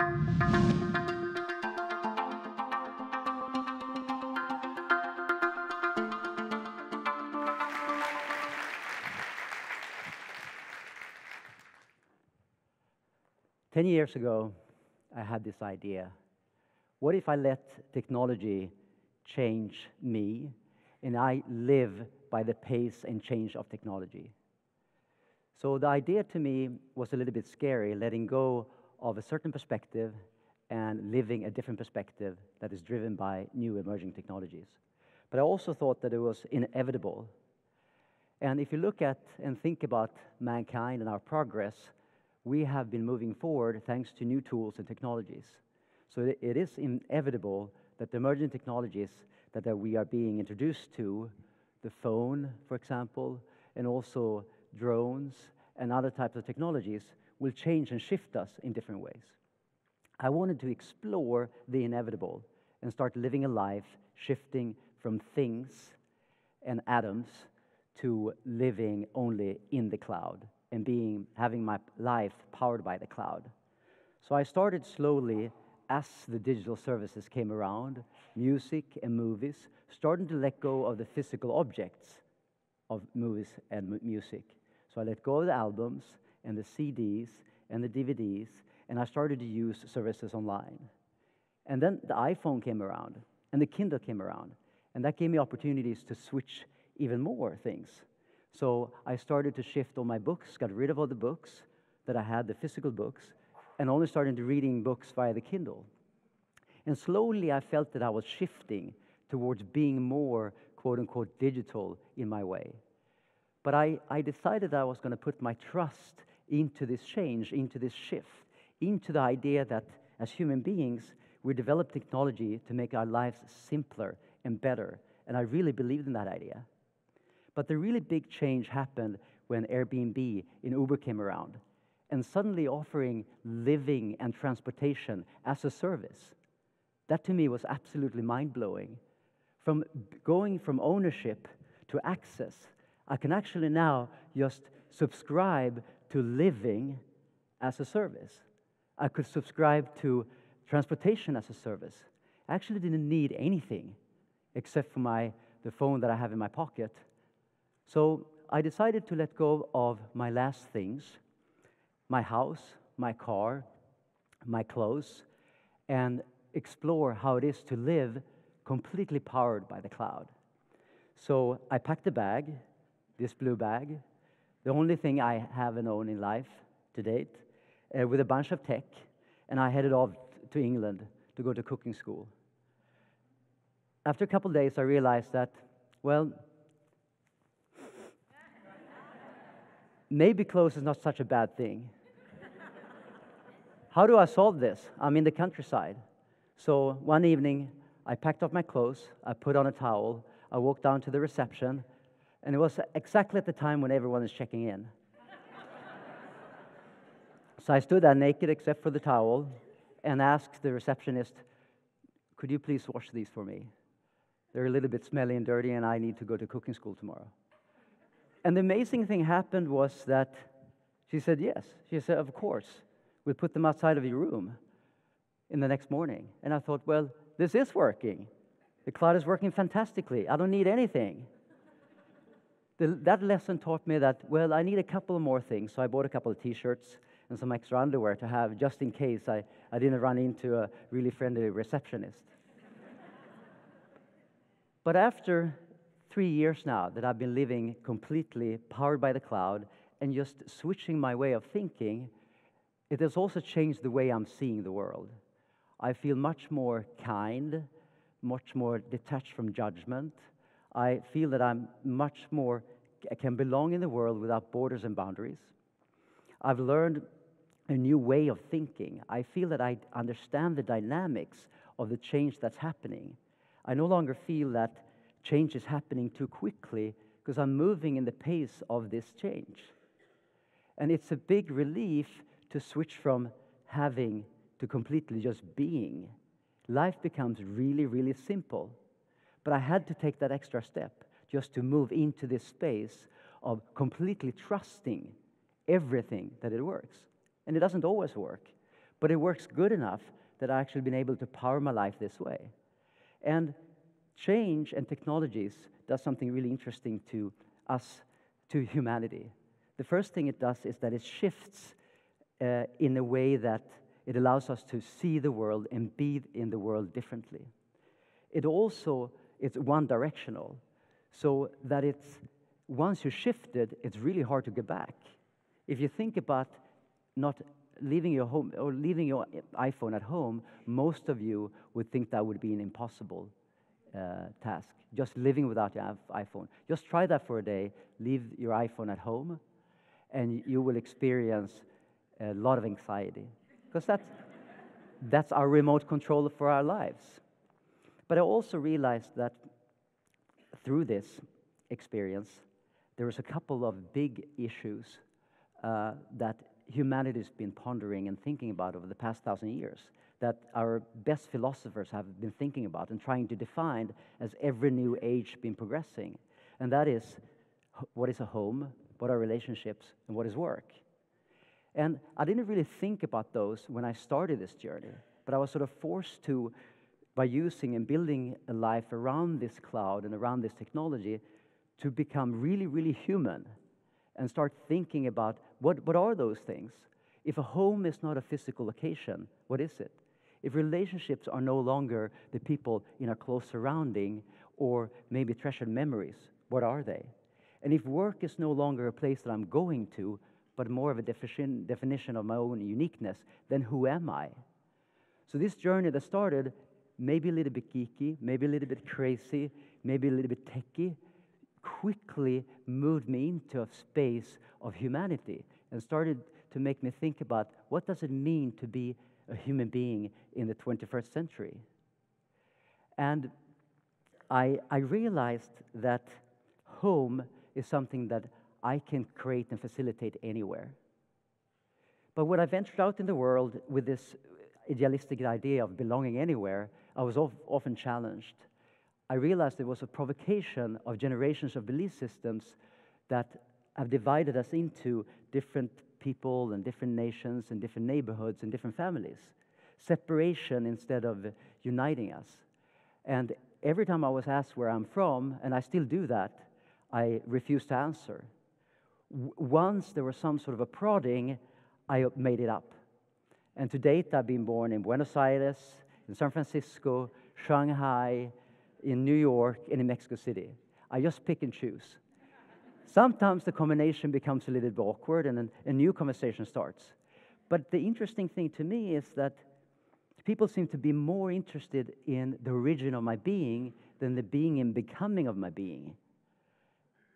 10 years ago, I had this idea. What if I let technology change me, and I live by the pace and change of technology? So the idea to me was a little bit scary, letting go of a certain perspective and living a different perspective that is driven by new emerging technologies. But I also thought that it was inevitable. And if you look at and think about mankind and our progress, we have been moving forward thanks to new tools and technologies. So it is inevitable that the emerging technologies that we are being introduced to, the phone, for example, and also drones and other types of technologies, will change and shift us in different ways. I wanted to explore the inevitable and start living a life shifting from things and atoms to living only in the cloud and having my life powered by the cloud. So I started slowly as the digital services came around, music and movies, starting to let go of the physical objects of movies and music. So I let go of the albums and the CDs and the DVDs, and I started to use services online. And then the iPhone came around, and the Kindle came around, and that gave me opportunities to switch even more things. So I started to shift all my books, got rid of all the books that I had, the physical books, and only started reading books via the Kindle. And slowly I felt that I was shifting towards being more, quote-unquote, digital in my way. But I decided that I was going to put my trust into this change, into this shift, into the idea that as human beings, we develop technology to make our lives simpler and better. And I really believed in that idea. But the really big change happened when Airbnb and Uber came around, and suddenly offering living and transportation as a service. That to me was absolutely mind-blowing. From going from ownership to access, I can actually now just subscribe to living as a service. I could subscribe to transportation as a service. I actually didn't need anything except for the phone that I have in my pocket. So I decided to let go of my last things, my house, my car, my clothes, and explore how it is to live completely powered by the cloud. So I packed a bag, this blue bag, the only thing I haven't owned in life to date, with a bunch of tech, and I headed off to England to go to cooking school. After a couple days, I realized that, well, maybe clothes is not such a bad thing. How do I solve this? I'm in the countryside. So one evening, I packed up my clothes, I put on a towel, I walked down to the reception, and it was exactly at the time when everyone is checking in. So I stood there naked except for the towel and asked the receptionist, could you please wash these for me? They're a little bit smelly and dirty, and I need to go to cooking school tomorrow. And the amazing thing happened was that she said yes. She said, of course, we'll put them outside of your room in the next morning. And I thought, well, this is working. The cloud is working fantastically. I don't need anything. That lesson taught me that, well, I need a couple more things. So I bought a couple of T-shirts and some extra underwear to have just in case I didn't run into a really friendly receptionist. But after 3 years now that I've been living completely powered by the cloud and just switching my way of thinking, it has also changed the way I'm seeing the world. I feel much more kind, much more detached from judgment. I feel that I can belong in the world without borders and boundaries. I've learned a new way of thinking. I feel that I understand the dynamics of the change that's happening. I no longer feel that change is happening too quickly because I'm moving in the pace of this change. And it's a big relief to switch from having to completely just being. Life becomes really, really simple. But I had to take that extra step just to move into this space of completely trusting everything that it works. And it doesn't always work. But it works good enough that I've actually been able to power my life this way. And change and technologies does something really interesting to us, to humanity. The first thing it does is that it shifts in a way that it allows us to see the world and be in the world differently. It also is one-directional, so that it's, once you're shifted, it's really hard to get back. If you think about not leaving your home or leaving your iPhone at home, most of you would think that would be an impossible task, just living without your iPhone. Just try that for a day, leave your iPhone at home, and you will experience a lot of anxiety, because that's our remote control for our lives. But I also realized that through this experience, there was a couple of big issues that humanity's been pondering and thinking about over the past 1,000 years, that our best philosophers have been thinking about and trying to define as every new age been progressing. And that is, what is a home, what are relationships, and what is work? And I didn't really think about those when I started this journey, but I was sort of forced to, by using and building a life around this cloud and around this technology, to become really, really human and start thinking about what are those things? If a home is not a physical location, what is it? If relationships are no longer the people in our close surrounding or maybe treasured memories, what are they? And if work is no longer a place that I'm going to, but more of a definition of my own uniqueness, then who am I? So this journey that started, maybe a little bit geeky, maybe a little bit crazy, maybe a little bit techy, quickly moved me into a space of humanity and started to make me think about what does it mean to be a human being in the 21st century. And I realized that home is something that I can create and facilitate anywhere. But when I ventured out in the world with this idealistic idea of belonging anywhere, I was often challenged. I realized it was a provocation of generations of belief systems that have divided us into different people and different nations and different neighborhoods and different families. Separation instead of uniting us. And every time I was asked where I'm from, and I still do that, I refused to answer. Once there was some sort of a prodding, I made it up. And to date, I've been born in Buenos Aires, in San Francisco, Shanghai, in New York, and in Mexico City. I just pick and choose. Sometimes the combination becomes a little bit awkward and a new conversation starts. But the interesting thing to me is that people seem to be more interested in the origin of my being than the being and becoming of my being.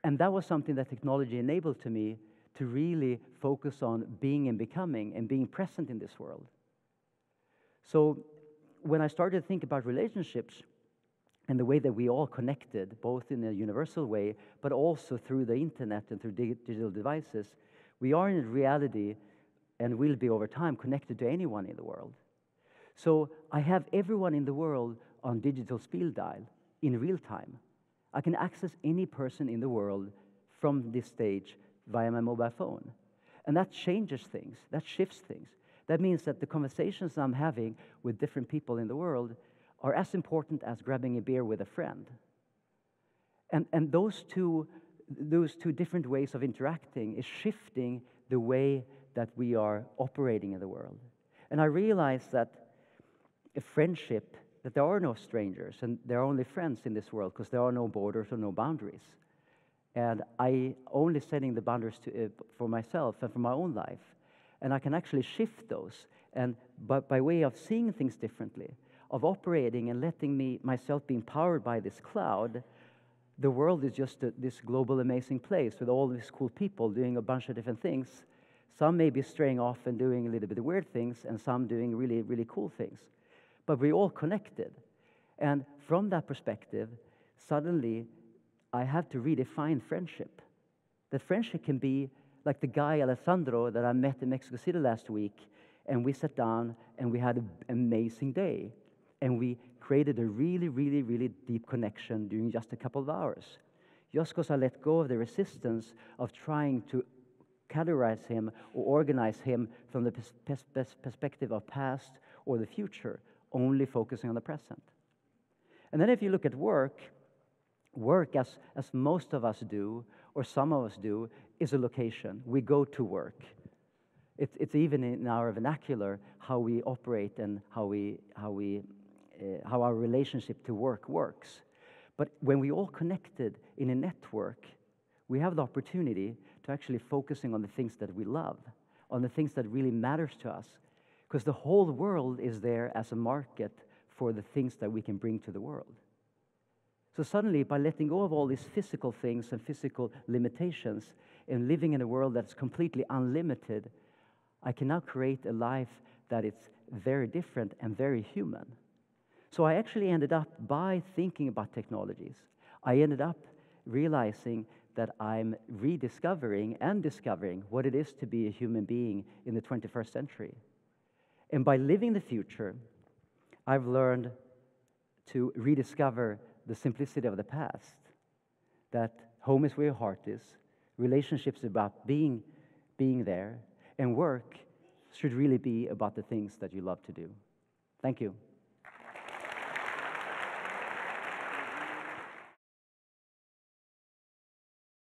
And that was something that technology enabled to me to really focus on being and becoming and being present in this world. So when I started to think about relationships, and the way that we all connected, both in a universal way, but also through the internet and through digital devices, we are in reality, and will be over time, connected to anyone in the world. So I have everyone in the world on digital speed dial in real time. I can access any person in the world from this stage via my mobile phone. And that changes things, that shifts things. That means that the conversations I'm having with different people in the world are as important as grabbing a beer with a friend. And those two different ways of interacting is shifting the way that we are operating in the world. And I realized that a friendship, that there are no strangers, and there are only friends in this world, because there are no borders or no boundaries. And I only setting the boundaries to, for myself and for my own life. And I can actually shift those, and by way of seeing things differently, of operating and letting myself be empowered by this cloud, the world is just this global amazing place with all these cool people doing a bunch of different things. Some may be straying off and doing a little bit of weird things, and some doing really, really cool things. But we're all connected. And from that perspective, suddenly I have to redefine friendship. That friendship can be like the guy Alessandro that I met in Mexico City last week, and we sat down and we had an amazing day. And we created a really, really, really deep connection during just a couple of hours. Just because I let go of the resistance of trying to categorize him or organize him from the perspective of past or the future, only focusing on the present. And then if you look at work, work, as most of us do, or some of us do, is a location. We go to work. It's even in our vernacular how we operate and how our relationship to work works. But when we all connected in a network, we have the opportunity to actually focusing on the things that we love, on the things that really matters to us, because the whole world is there as a market for the things that we can bring to the world. So suddenly, by letting go of all these physical things and physical limitations and living in a world that's completely unlimited, I can now create a life that is very different and very human. So I actually ended up, by thinking about technologies, I ended up realizing that I'm rediscovering and discovering what it is to be a human being in the 21st century. And by living the future, I've learned to rediscover the simplicity of the past, that home is where your heart is, relationships about being there, and work should really be about the things that you love to do. Thank you.